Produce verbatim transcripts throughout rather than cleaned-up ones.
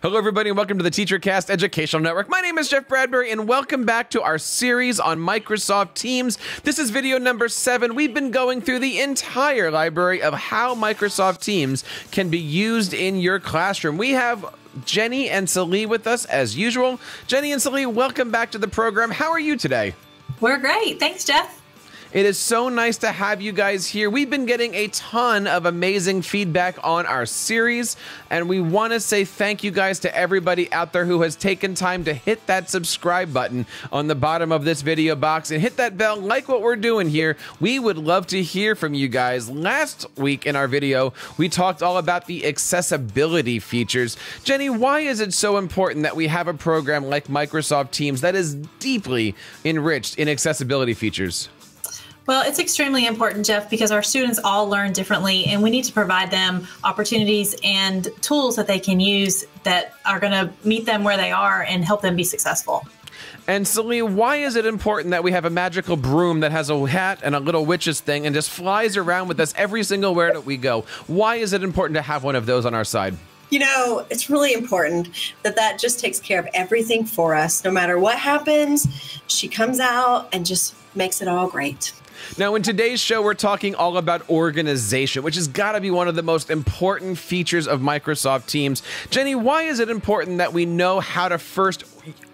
Hello, everybody, and welcome to the TeacherCast Educational Network. My name is Jeff Bradbury, and welcome back to our series on Microsoft Teams. This is video number seven. We've been going through the entire library of how Microsoft Teams can be used in your classroom. We have Jenny and Salee with us, as usual. Jenny and Salee, welcome back to the program. How are you today? We're great. Thanks, Jeff. It is so nice to have you guys here. We've been getting a ton of amazing feedback on our series, and we want to say thank you guys to everybody out there who has taken time to hit that subscribe button on the bottom of this video box and hit that bell like what we're doing here. We would love to hear from you guys. Last week in our video, we talked all about the accessibility features. Jenny, why is it so important that we have a program like Microsoft Teams that is deeply enriched in accessibility features? Well, it's extremely important, Jeff, because our students all learn differently, and we need to provide them opportunities and tools that they can use that are going to meet them where they are and help them be successful. And Salee, why is it important that we have a magical broom that has a hat and a little witch's thing and just flies around with us every single where that we go? Why is it important to have one of those on our side? You know, it's really important that that just takes care of everything for us. No matter what happens, she comes out and just makes it all great. Now, in today's show, we're talking all about organization, which has got to be one of the most important features of Microsoft Teams. Jenny, why is it important that we know how to first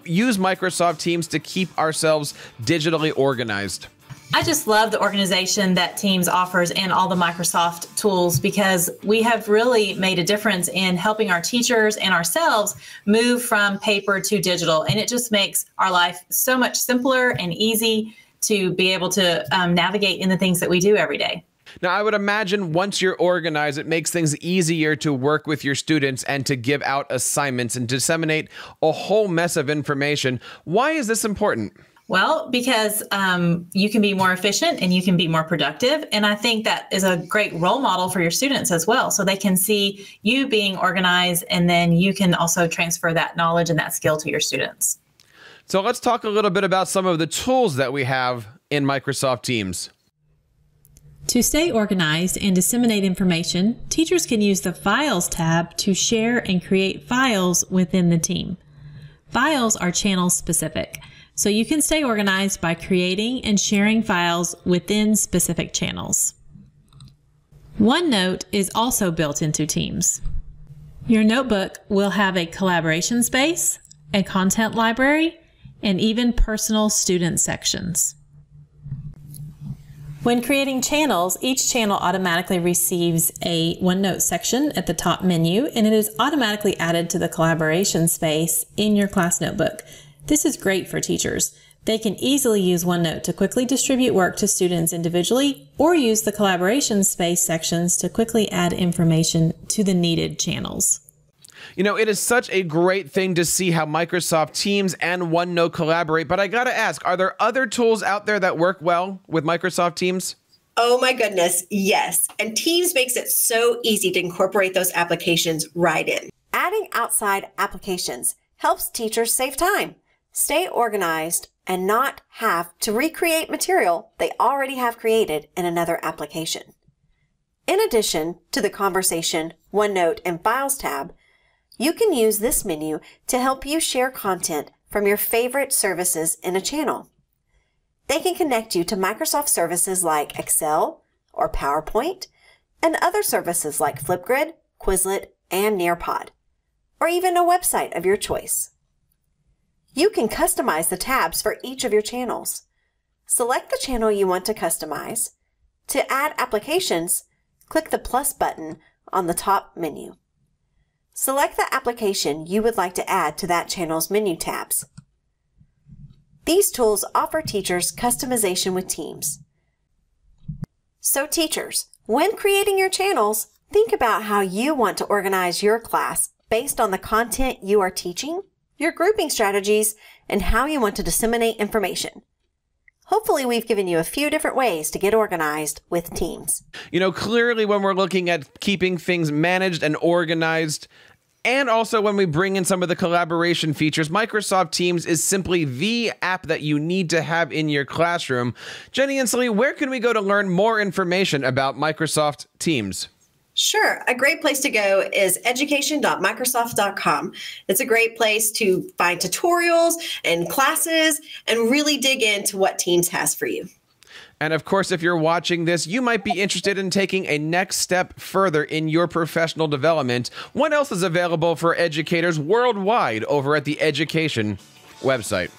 use Microsoft Teams to keep ourselves digitally organized? I just love the organization that Teams offers and all the Microsoft tools, because we have really made a difference in helping our teachers and ourselves move from paper to digital. And it just makes our life so much simpler and easy to be able to um, navigate in the things that we do every day. Now, I would imagine once you're organized, it makes things easier to work with your students and to give out assignments and disseminate a whole mess of information. Why is this important? Well, because um, you can be more efficient and you can be more productive. And I think that is a great role model for your students as well. So they can see you being organized, and then you can also transfer that knowledge and that skill to your students. So let's talk a little bit about some of the tools that we have in Microsoft Teams. To stay organized and disseminate information, teachers can use the Files tab to share and create files within the team. Files are channel specific, so you can stay organized by creating and sharing files within specific channels. OneNote is also built into Teams. Your notebook will have a collaboration space, a content library, and even personal student sections. When creating channels, each channel automatically receives a OneNote section at the top menu, and it is automatically added to the collaboration space in your class notebook. This is great for teachers. They can easily use OneNote to quickly distribute work to students individually, or use the collaboration space sections to quickly add information to the needed channels. You know, it is such a great thing to see how Microsoft Teams and OneNote collaborate, but I gotta ask, are there other tools out there that work well with Microsoft Teams? Oh my goodness, yes. And Teams makes it so easy to incorporate those applications right in. Adding outside applications helps teachers save time, stay organized, and not have to recreate material they already have created in another application. In addition to the Conversation, OneNote, and Files tab, you can use this menu to help you share content from your favorite services in a channel. They can connect you to Microsoft services like Excel or PowerPoint, and other services like Flipgrid, Quizlet, and Nearpod, or even a website of your choice. You can customize the tabs for each of your channels. Select the channel you want to customize. To add applications, click the plus button on the top menu. Select the application you would like to add to that channel's menu tabs. These tools offer teachers customization with Teams. So teachers, when creating your channels, think about how you want to organize your class based on the content you are teaching, your grouping strategies, and how you want to disseminate information. Hopefully we've given you a few different ways to get organized with Teams. You know, clearly when we're looking at keeping things managed and organized, and also when we bring in some of the collaboration features, Microsoft Teams is simply the app that you need to have in your classroom. Jenny and Salee, where can we go to learn more information about Microsoft Teams? Sure. A great place to go is education dot microsoft dot com. It's a great place to find tutorials and classes and really dig into what Teams has for you. And of course, if you're watching this, you might be interested in taking a next step further in your professional development. What else is available for educators worldwide over at the Education website?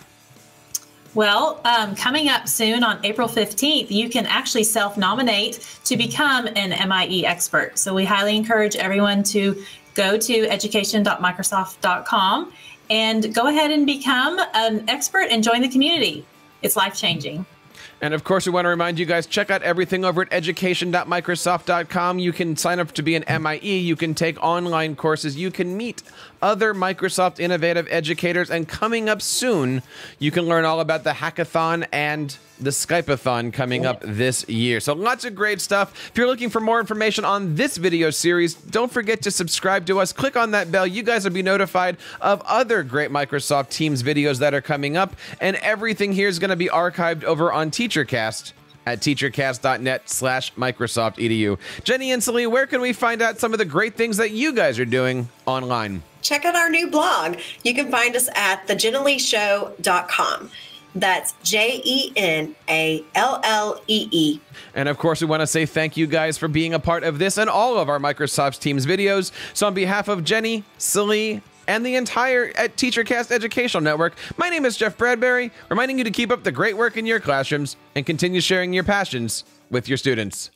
Well, um, coming up soon on April fifteenth, you can actually self-nominate to become an M I E expert. So we highly encourage everyone to go to education dot microsoft dot com and go ahead and become an expert and join the community. It's life-changing. And of course, we want to remind you guys, check out everything over at education dot microsoft dot com. You can sign up to be an M I E. You can take online courses. You can meet other Microsoft innovative educators. And coming up soon, you can learn all about the hackathon and the Skype-a-thon coming up this year. So lots of great stuff. If you're looking for more information on this video series, don't forget to subscribe to us. Click on that bell. You guys will be notified of other great Microsoft Teams videos that are coming up. And everything here is going to be archived over on TeacherCast at teachercast dot net slash microsoft edu. Jenny and Salee, where can we find out some of the great things that you guys are doing online? Check out our new blog. You can find us at the Jenallee Show dot com. That's J E N A L L E E. And of course, we want to say thank you guys for being a part of this and all of our Microsoft Teams videos. So on behalf of Jenny, Salee, and the entire TeacherCast Educational Network, my name is Jeff Bradbury, reminding you to keep up the great work in your classrooms and continue sharing your passions with your students.